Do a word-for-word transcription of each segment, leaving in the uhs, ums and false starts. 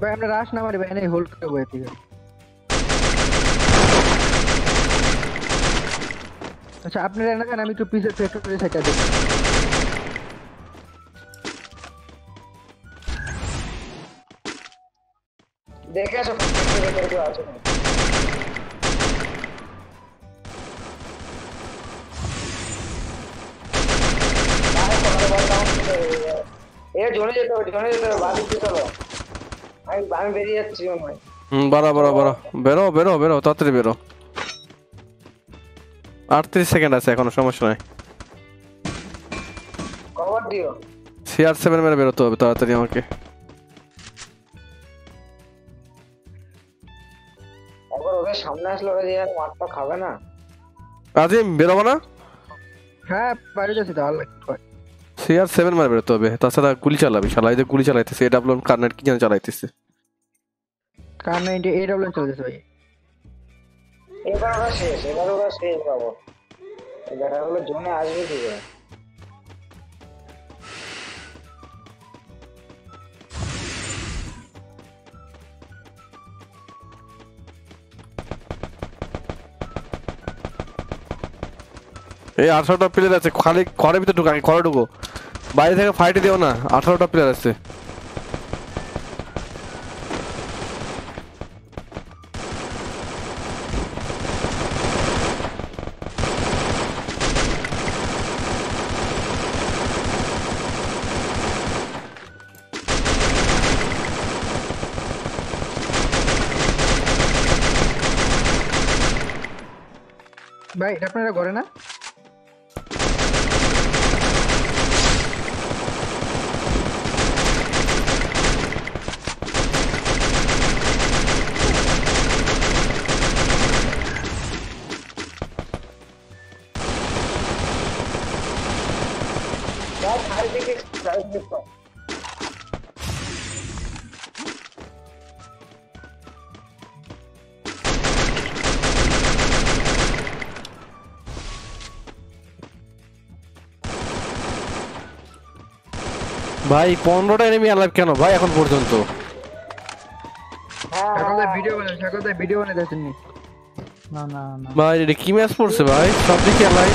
भाई हमने राश ना मारी, भाई ने होल्ड किया हुआ है ठीक है। अच्छा आपने रहना का नाम ही तो पीछे ट्रैक्टर पे से कर दे देखा सब कर दो आज ये जोने जेतो जोने जेतो बाकी चलो আমি বাম বেরিয়ে যাচ্ছি ভাই। হুম বড় বড় বড় বেরো বেরো বেরো তাড়াতাড়ি বেরো। আটত্রিশ সেকেন্ড আছে এখনো, সমস্যা নাই। কভার দিও। সি আর সেভেন মেরে বেরোতে হবে তাড়াতাড়ি আমাকে। একবার ওদের সামনে আসলে ওরা যে মারটা খাবে না। আজিম বেরোবো না? হ্যাঁ বাইরে যাচ্ছি তাহলে। সি আর সেভেন মার বেরোতে হবে, তাছাড়া গুলি চালাবি। শালা এই যে গুলি চালাইতেছে এডব্লিউএম কার্নেট কি জানি চালাইতেছে। কার্নেট এডব্লিউএম চালাইতেছে ভাই। এবার ওরা শেষ, এবার ওরা শেষ বাবা। এবার হলো জোনে আসবে ঠিক আছে। এই আঠারোটা প্লেয়ার আছে, খালি ঘরের ভিতরে ঢুকো, আগে ঘরে ঢুকো, বাইরে থেকে ফাইট দিও না। আঠারোটা প্লেয়ার আছে। ভাই আপনারা ঘরে না? ভাই পনেরোটা এনিমি অ্যালাইভ কেন ভাই এখন পর্যন্ত? ভাই কি ম্যাচ পড়ছে ভাই, সব দিকে অ্যালাইভ।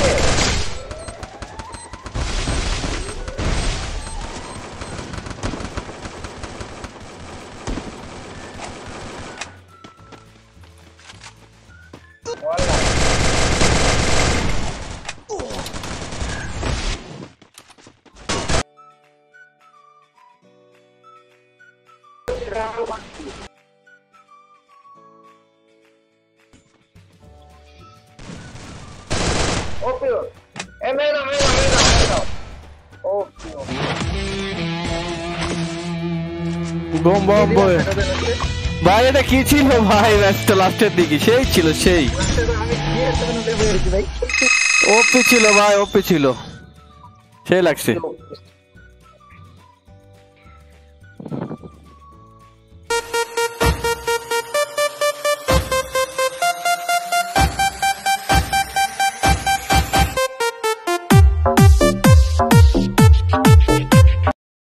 के माला Shravan opio eh mero mero mero opio bom bom boy bhai eta ki chilo bhai last last er dike sei chilo sei opio chilo bhai opio chilo sei lagche